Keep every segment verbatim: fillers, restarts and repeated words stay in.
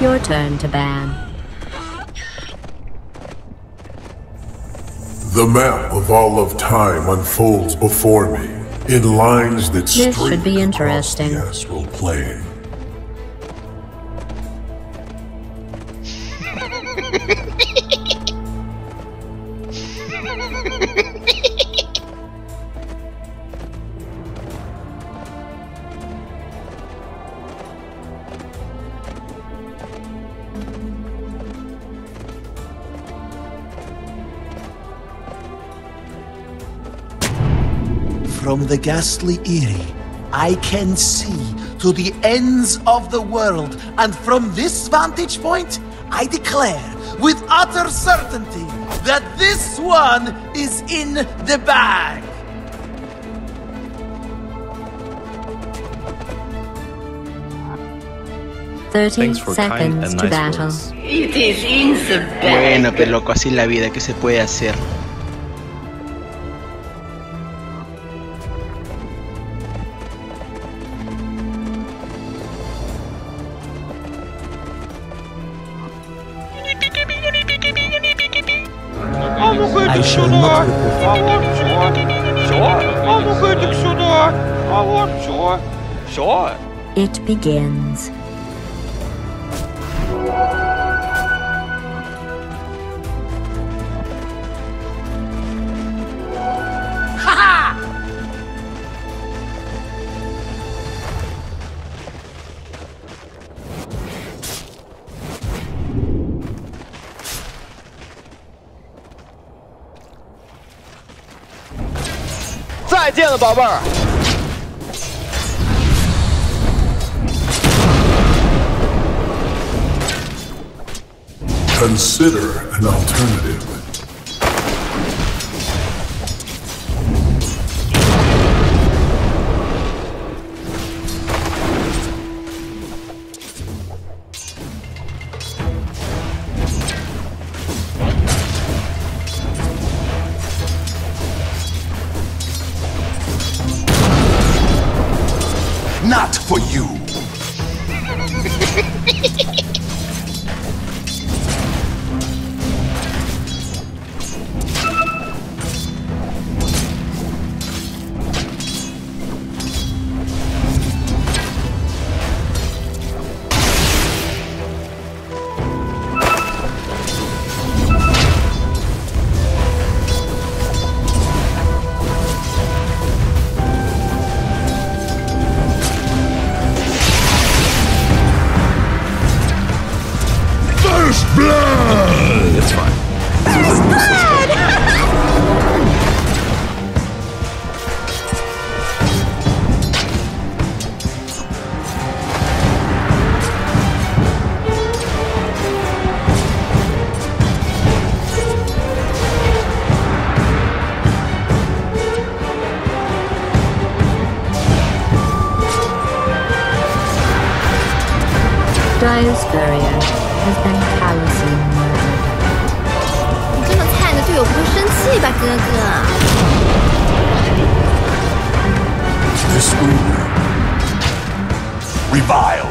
Your turn to ban. The map of all of time unfolds before me in lines that streak across the astral plane. From the ghastly Eyrie, I can see to the ends of the world, and from this vantage point, I declare with utter certainty that this one is in the bag. Thirty seconds to battle. It is in the bag. Bueno, pero loco, así la vida, ¿qué se puede hacer? It begins. Consider an alternative. Not for you. Dyer's barrier has been callously murdered. 你这么菜的队友不会生气吧，哥哥 This wound reviled.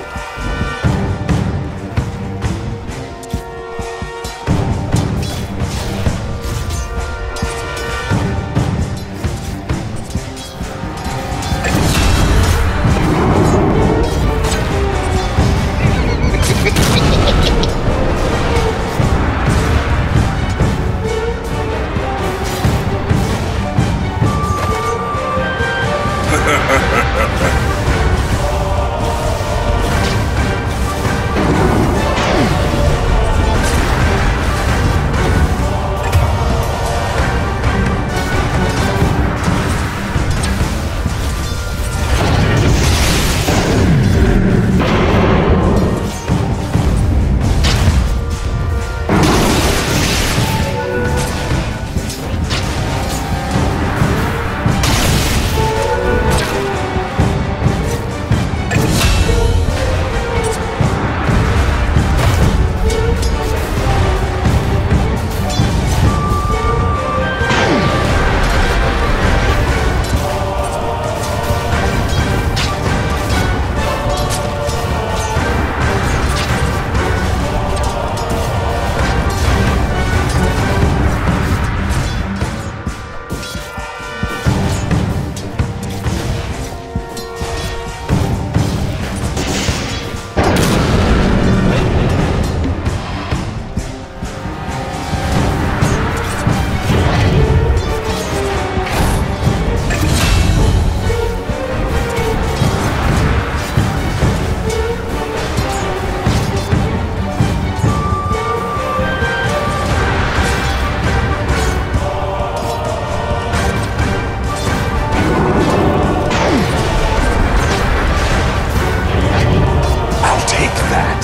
that.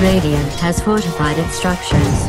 Radiant has fortified its structures.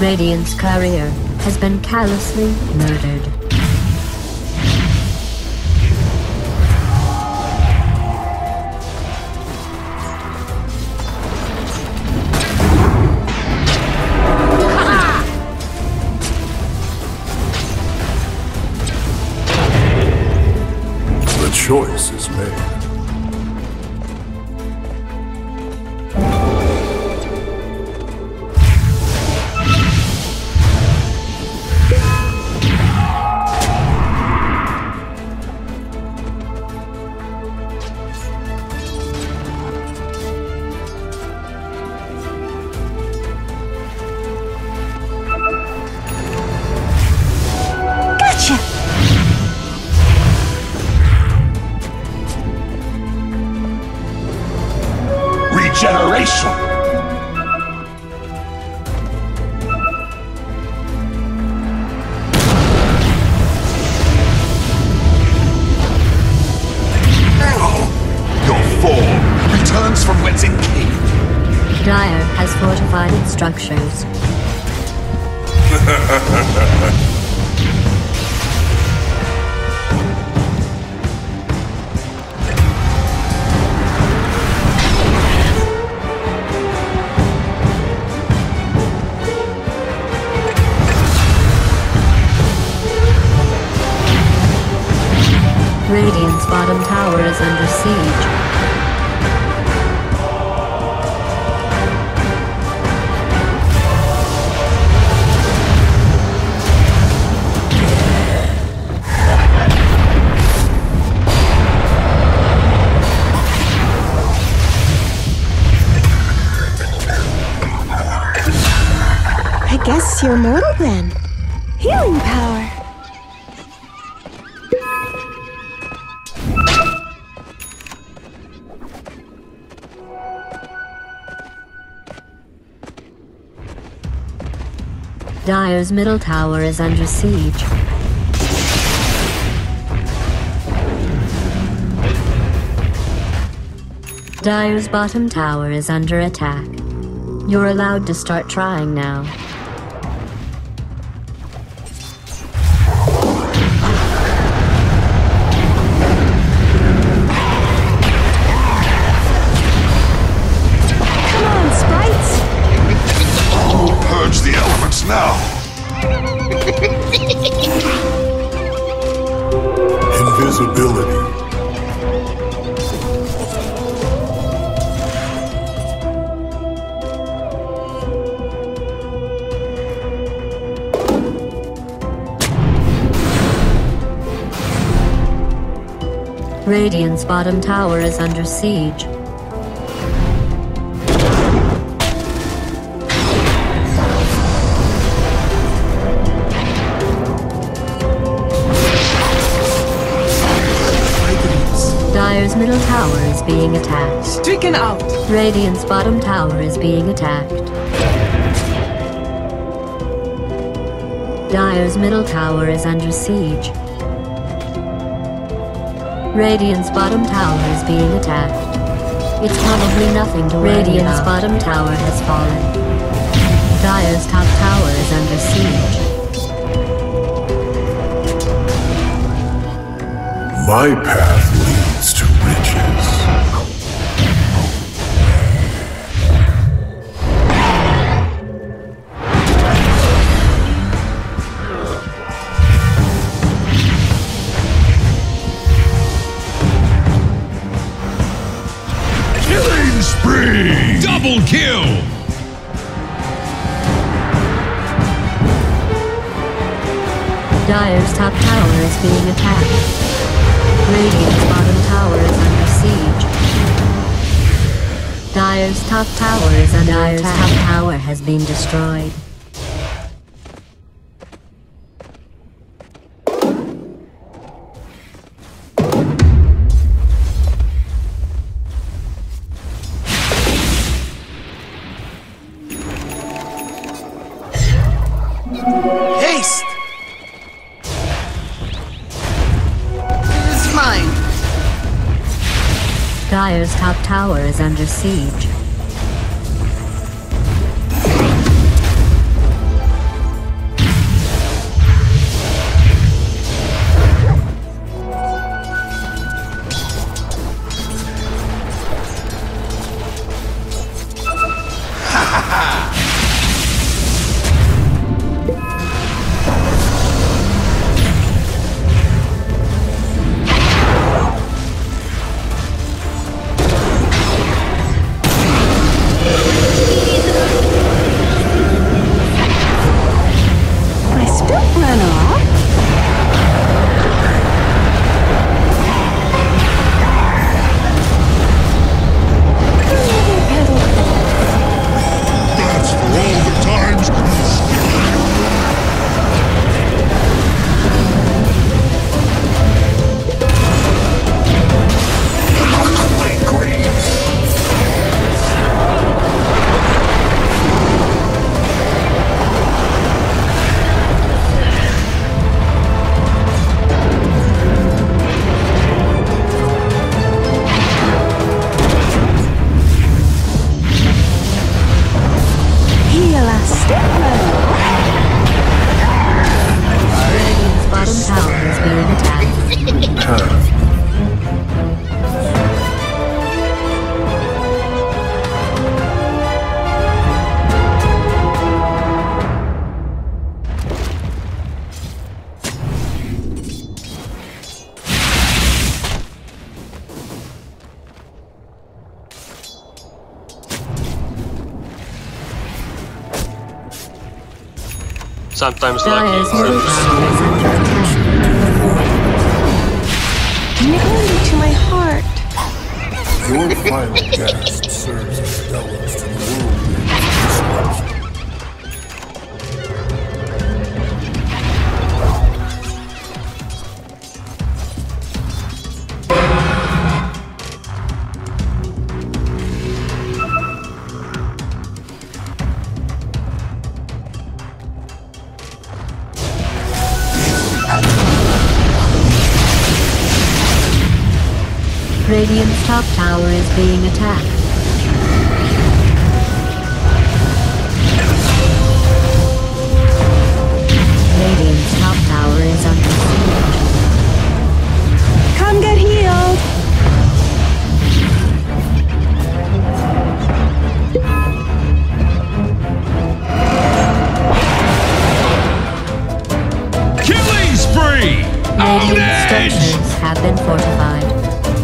Radiant's courier has been callously murdered. The choice is made. Structures. Radiant's bottom tower is under siege. Guess you're mortal then. Healing power. Dire's middle tower is under siege. Dire's bottom tower is under attack. You're allowed to start trying now. Radiant's bottom tower is under siege. Dire's middle tower is being attacked. Stricken out! Radiant's bottom tower is being attacked. Dire's middle tower is under siege. Radiant's bottom tower is being attacked. It's probably nothing to worry about. Radiant's bottom tower has fallen. Dire's top tower is under siege. My path leads to riches. Double kill. Dire's top tower is being attacked. Radiant's bottom tower is under siege. Dire's top tower is under Dire's attack. Dire's top tower has been destroyed. Dire's top tower is under siege. Sometimes lucky. Nibbling to my heart. Your final gasp serves as gallows to the world being Radiant's top tower is being attacked. Radiant's top tower is under siege. Come get healed! Killing spree! Radiant's structures have been fortified.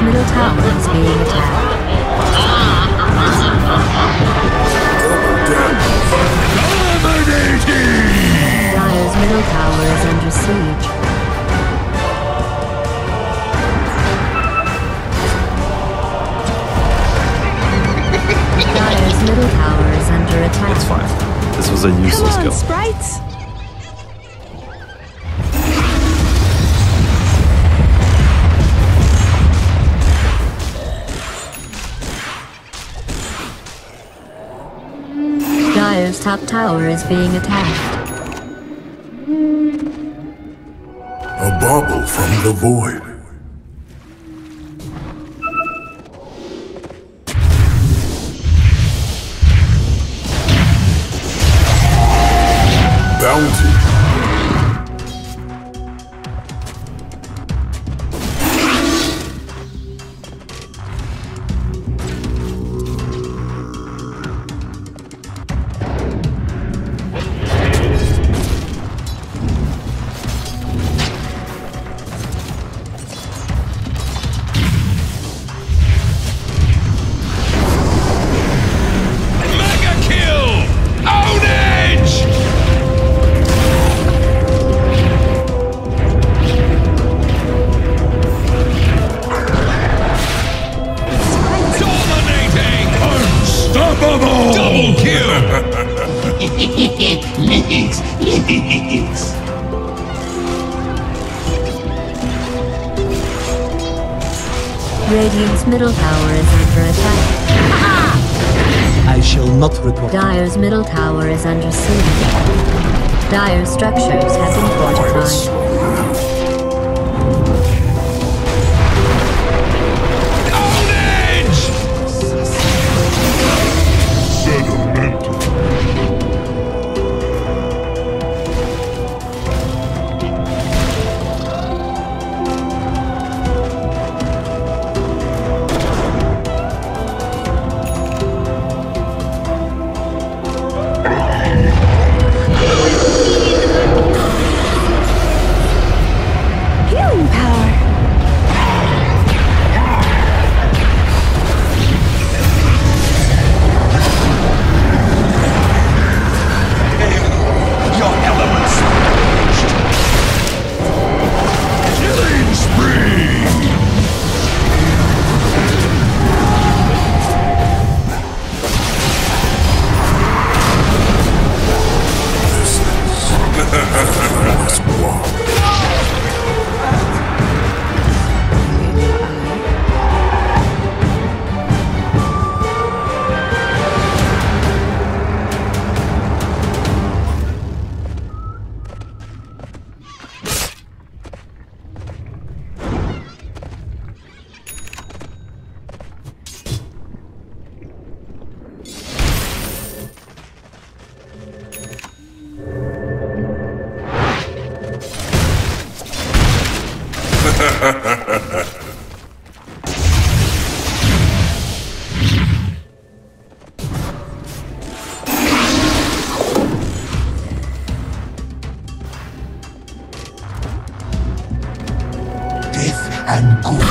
Middle tower is being attacked. attack. It's fine. This was a useless Come on, skill. Sprites. Dire's top tower is being attacked. A bauble from the void. Bounty. Radiant's middle tower is under attack. I shall not report. Dire's middle tower is under siege. Dire's structures have been and good.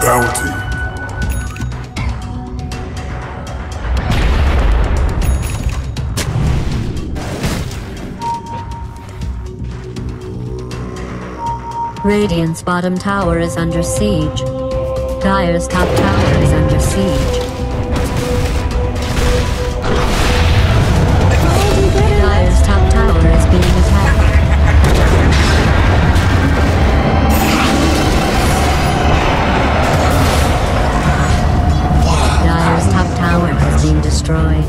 Bounty. Radiant's bottom tower is under siege. Dire's top tower is under siege. Dire's top tower is being attacked. Wow. Dire's top tower has been destroyed.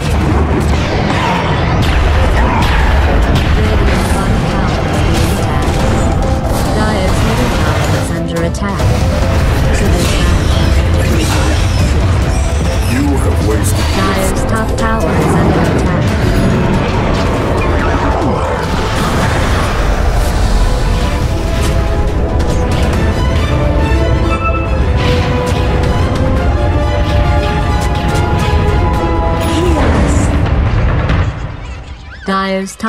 Dire's top tower is under attack.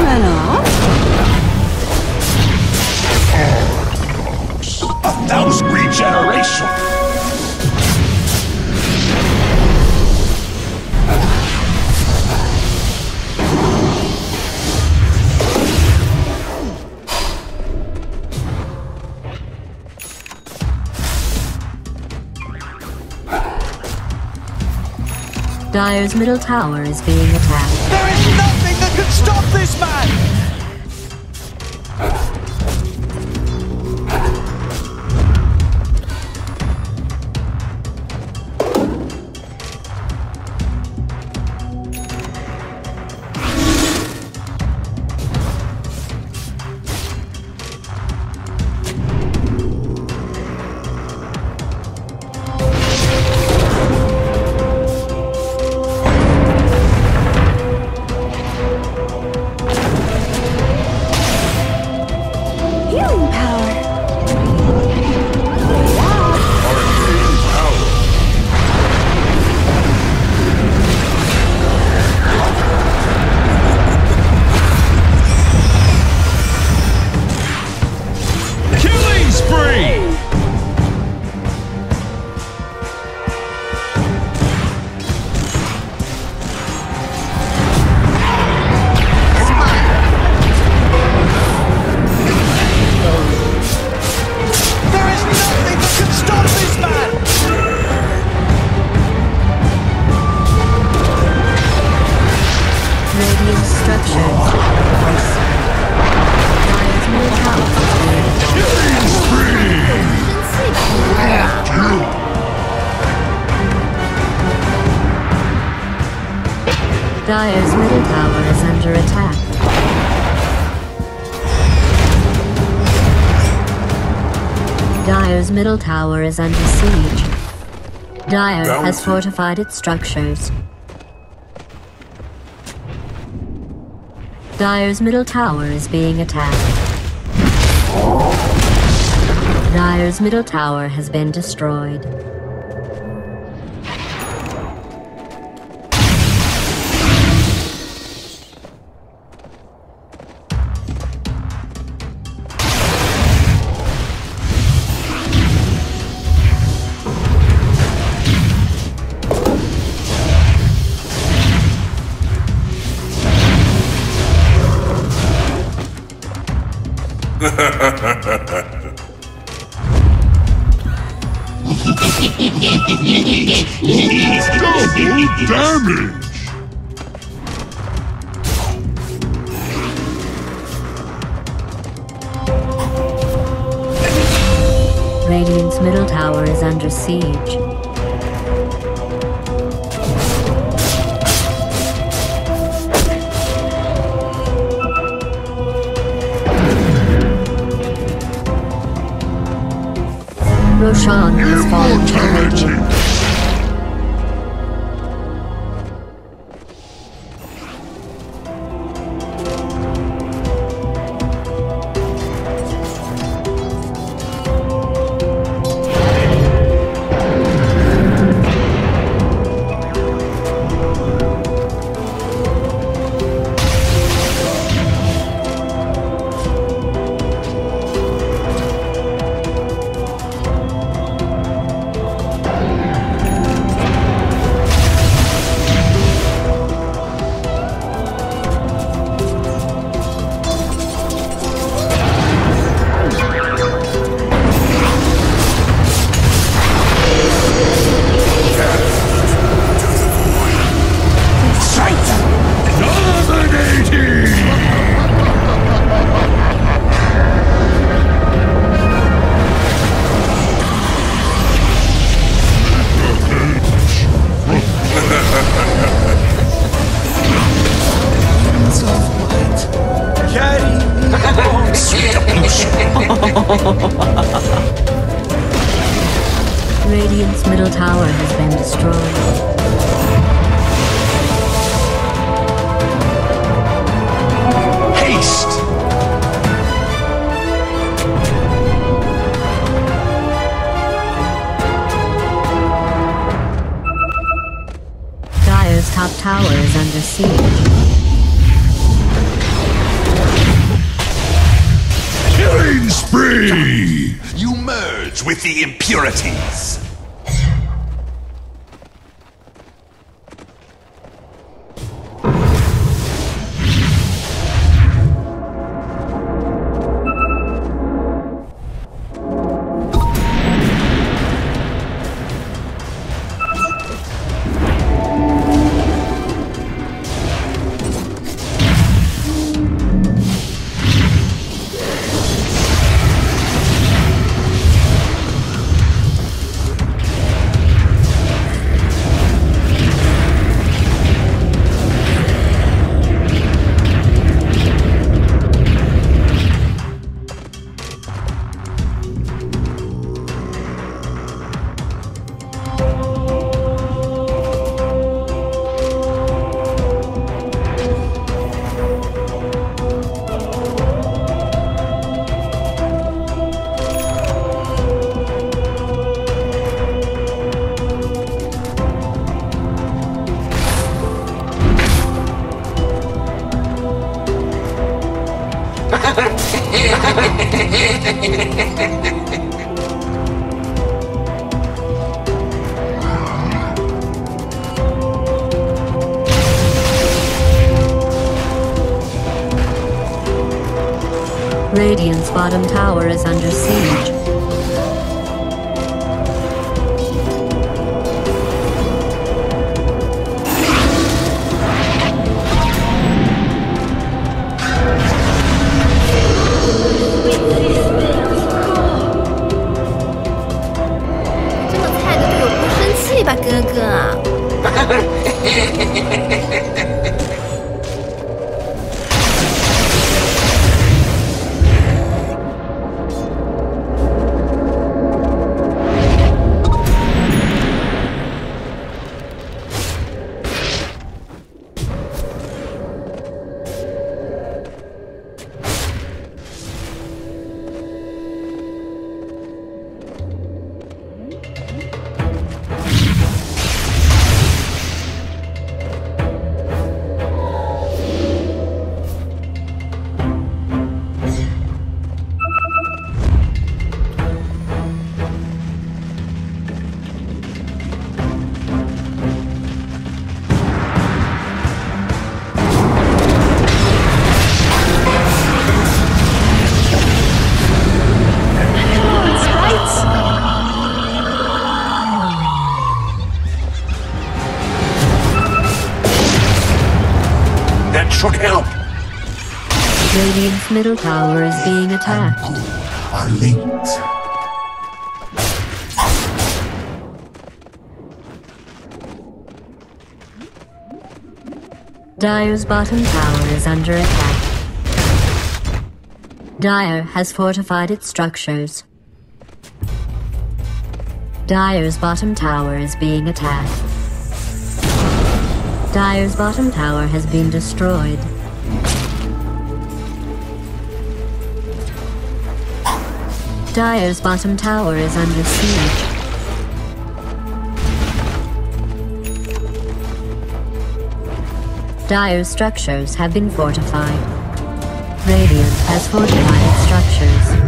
Run off. A thousand regeneration. Dire's middle tower is being attacked. There is nothing that can stop this man! Dire's middle tower is under attack. Dire's middle tower is under siege. Dire has fortified its structures. Dire's middle tower is being attacked. Dire's middle tower has been destroyed. Damage! Radiant's middle tower is under siege. Roshan has fallen to Radiant. Radiant's middle tower has been destroyed. Haste! Dire's top tower is under siege. Killing spree! You merge with the impurities! Radiant's bottom tower is under siege. Radiant's middle tower is being attacked. Our links Dire's bottom tower is under attack. Dire has fortified its structures. Dire's bottom tower is being attacked. Dire's bottom tower has been destroyed. Dire's bottom tower is under siege. Dire's structures have been fortified. Radiant has fortified its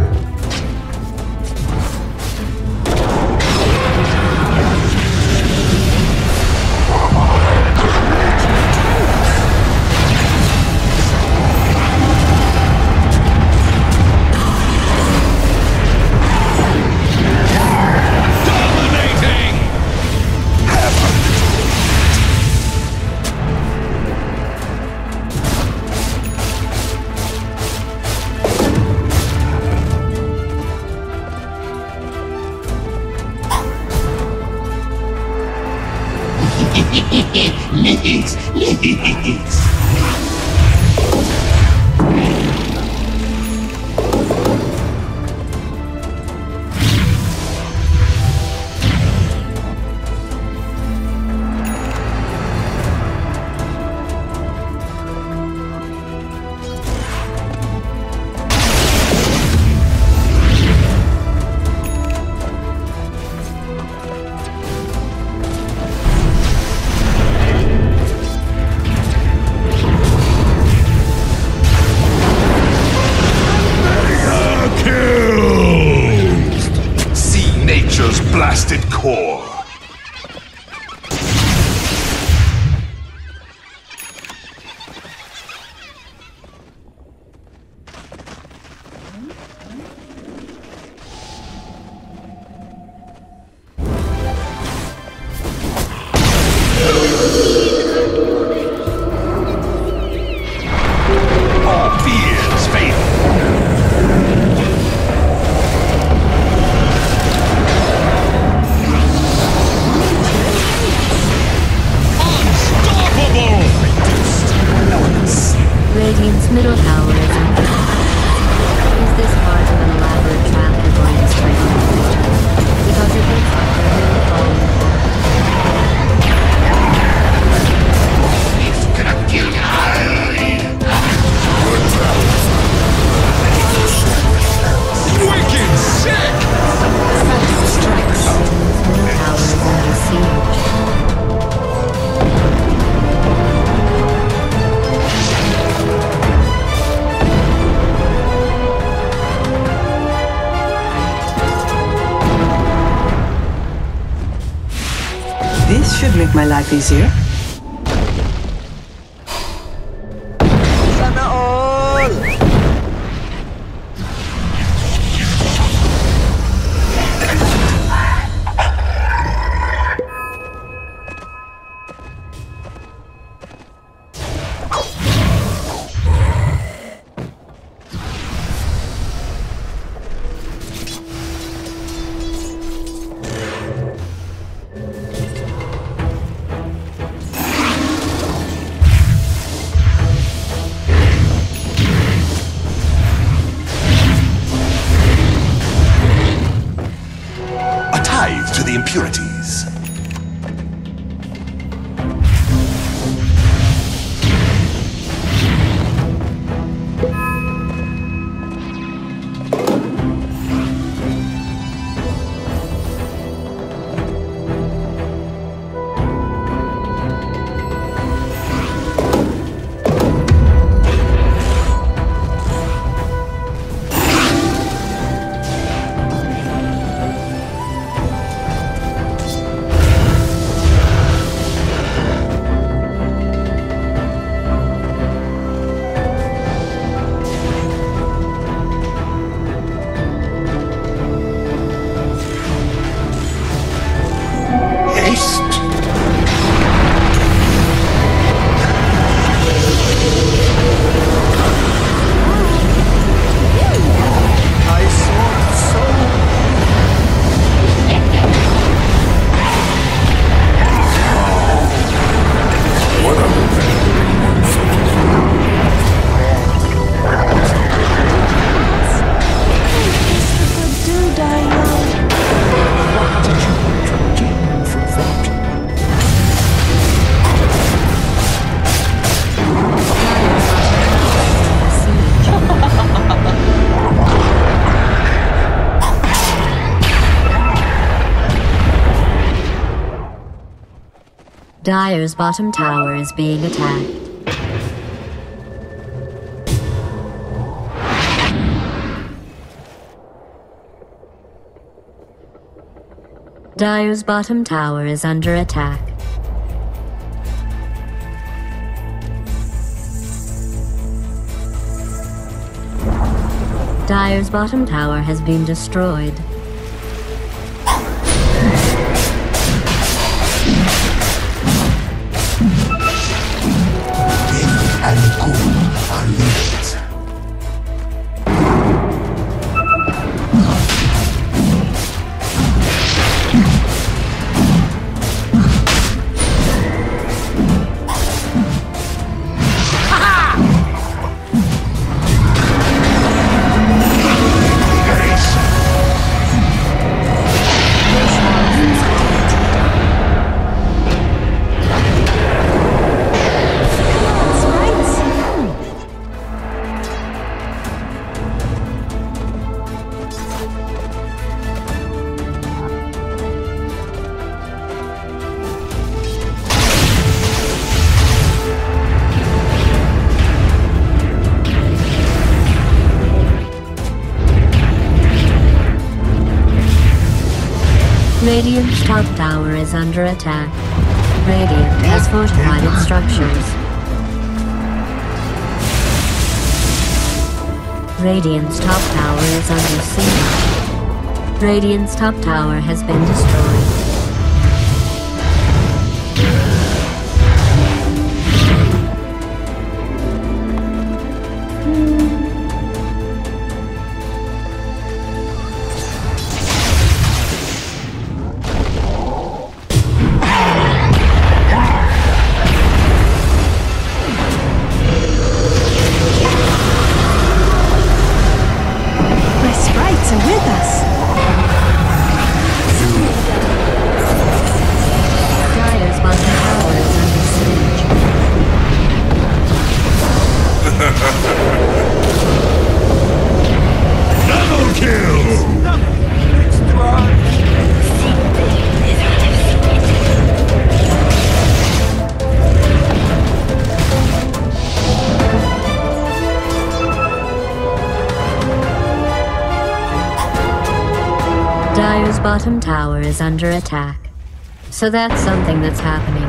my life easier. Sana all! impurities. Dire's bottom tower is being attacked. Dire's bottom tower is under attack. Dire's bottom tower has been destroyed. Radiant's top tower is under attack. Radiant has fortified its structures. Radiant's top tower is under siege. Radiant's top tower has been destroyed. Dire's bottom tower is under attack. So that's something that's happening.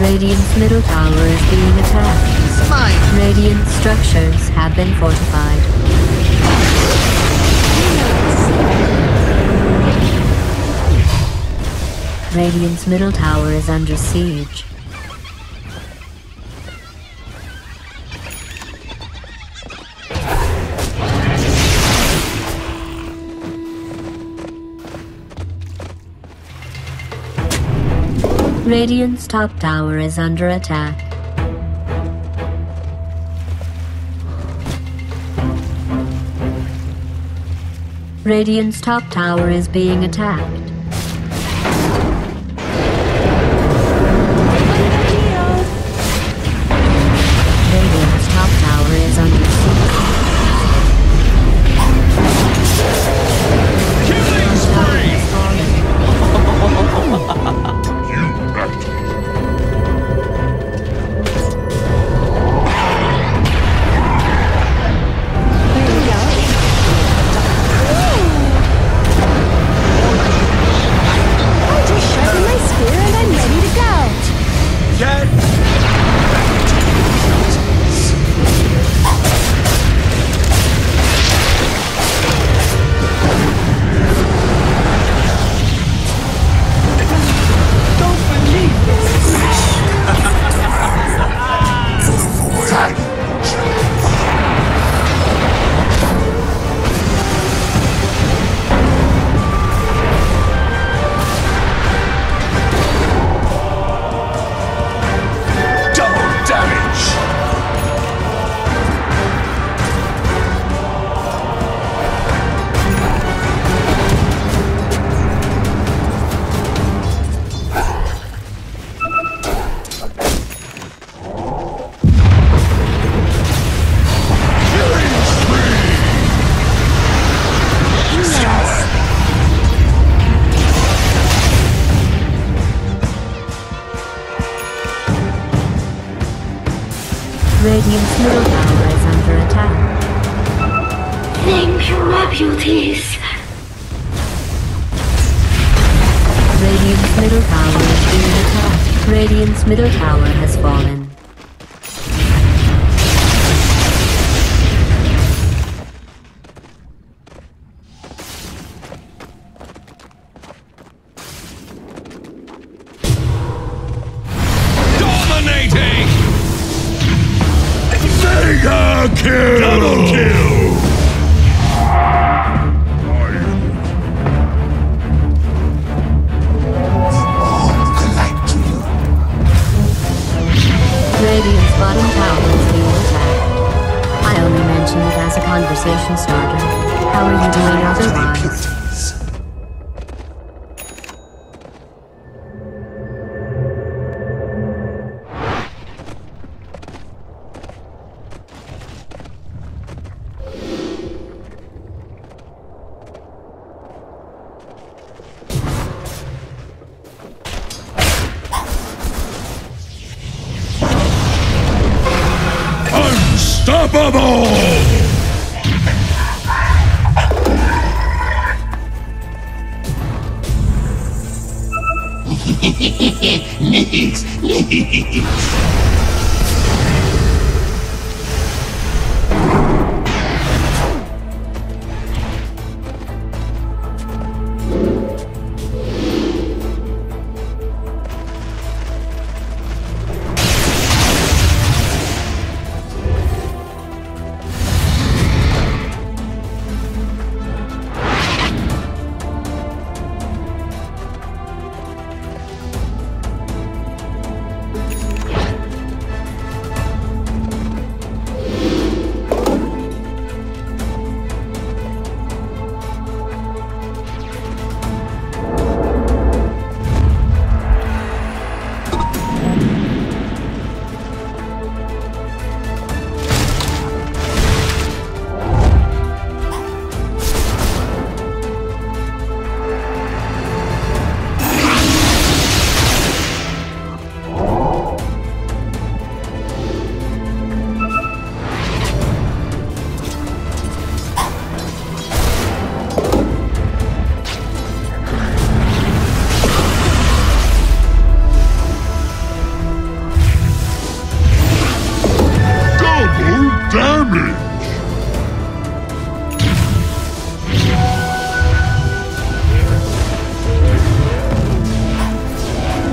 Radiant's middle tower is being attacked. Mine. Radiant structures have been fortified. Radiant's middle tower is under siege. Radiant's top tower is under attack. Radiant's top tower is being attacked. Radiant's top tower is under siege. Killing spree! You bastard. Radiant's middle tower is under attack. Thank you, my beauties. Radiant's middle tower is being attacked. Radiant's middle tower has fallen. Kill. Double kill! All collide to you. Radiant's bottom tower is being attacked. I only mentioned it as a conversation starter. How are you doing otherwise? Unstoppable! Neat, neat.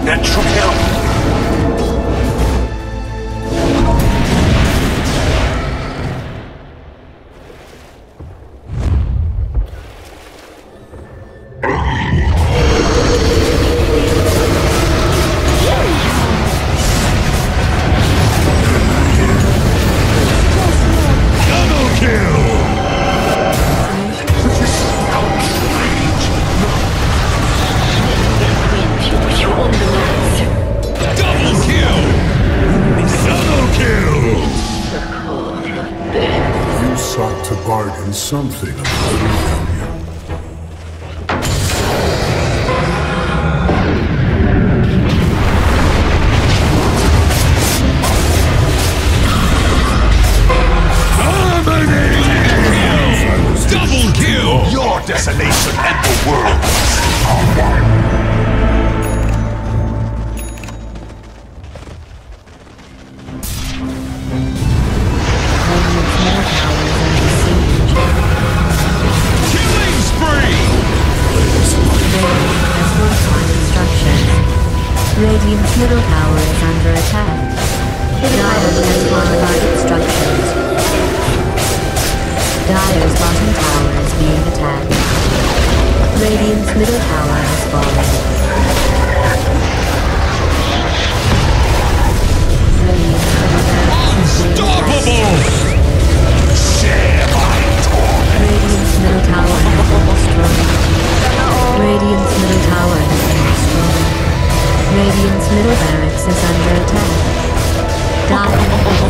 That should help. To bargain something about it. Double kill! Your desolation and the world's. Radiant's middle tower is under attack. Dire has modified its structures. Dire's bottom tower is being attacked. Radiant's middle tower has fallen. Unstoppable! Share my torment! Radiant's middle tower has been destroyed. Radiant's middle tower has been destroyed. Radiant's middle barracks is under attack. Die.